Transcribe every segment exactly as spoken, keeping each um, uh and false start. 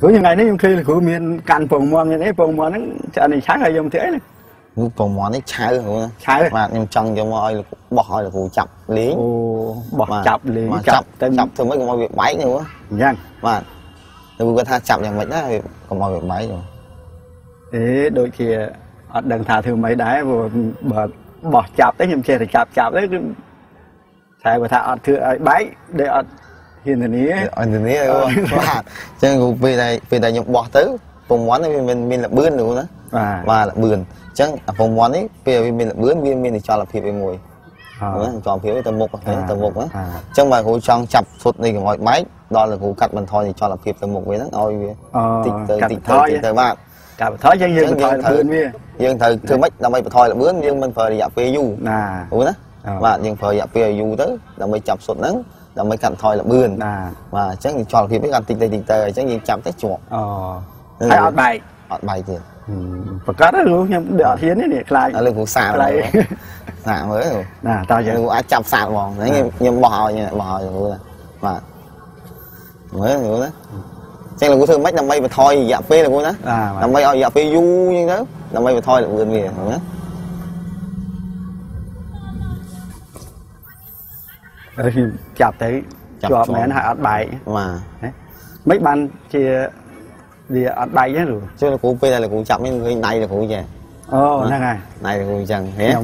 cứ như này đấy khi là cứ miền cạn phồng mòn như thế phồng mòn nó chợ này sáng hay dùng thế này phồng mòn nó cháy rồi cháy mà em trong cho mọi là bỏ là cụ chập lý bỏ chập lý chập chập thường mấy mọi việc máy nữa nhanh mà tôi có tha chập nhà mình đó còn mọi việc máy rồi thế đôi khi đừng thả thường mấy đá vừa bỏ bỏ chập đấy nhầm chè thì chập chập đấy thầy của thà thưa bái để hiện thời ní hiện thời ní rồi cho nên vì này vì này nhục bỏ tới vùng món này mình mình là bươn đúng đó và là bươn chứ vùng món ấy vì mình là bươn viên mình thì cho là phiếu về mùi còn phiếu về tầm một tầm một á chứ mà cô trong chập phút này gọi máy đó là cô cắt mình thôi thì cho là phiếu tầm một với nó thôi tịt tới tịt tới tịt tới bạn cặp thói dân dân thời dân thời thưa mấy là mấy thôi là bươn nhưng mình phải là phiếu du đúng đó và nhưng phải là phiếu du tới là mới chập sụt nắng là mới cặn thôi là bươn và chắc thì cho khi biết ăn tinh tê tinh tê chắc như chạm tết chuột hay ọt bài ọt bài thì và cá đó luôn nhưng đỡ hiến đấy để lại là cũng xả lại xả mới rồi là tao giờ ai chạm xả mòn đấy nhưng bò như bò rồi mà mới rồi đó chắc là cũng thương mấy năm mấy mà thôi dạ phê là cô đó năm mấy ở dạ phê du như đó năm mấy mà thôi là bươn về nữa chạp tới cho mẹ nó hại bài mà mấy ban chia thì ăn bài nhé rồi chứ là cụ là cụ chạp mấy này là cụ về oh này này là cụ chẳng thế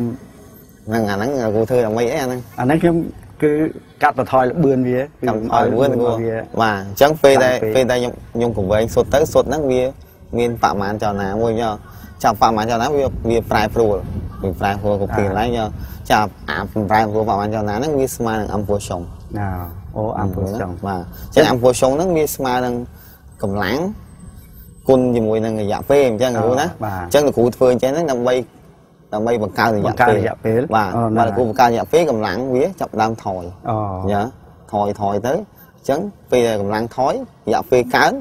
năng à nắng là cụ thưa là mấy anh à nắng kiếm cứ cắt và thoi là bươn vía cầm thoi bươn cô mà chẳng phê đây phê đây nhung nhung cùng với anh sốt tới sốt nắng vía miền phạm mãn cho ná mua nhau chạp phạm mãn cho ná vía vía phai phù mình phai phù cục tiền lấy nhau chạp à phai phù phạm mãn cho ná nắng vía smile ăn phù sòng nào ô ăn phù sòng mà chứ ăn phù sòng nắng vía smile đang cầm láng côn gì mùi là người dạ phê em chứ người đó chắc là cụ phơi chứ nó nằm bay nằm bay bằng cao thì dạ phê và mà là cụ cao dạ phê cầm lạng vía chậm đam thòi nhớ thòi thòi tới chấn phê cầm lạng thói dạ phê cán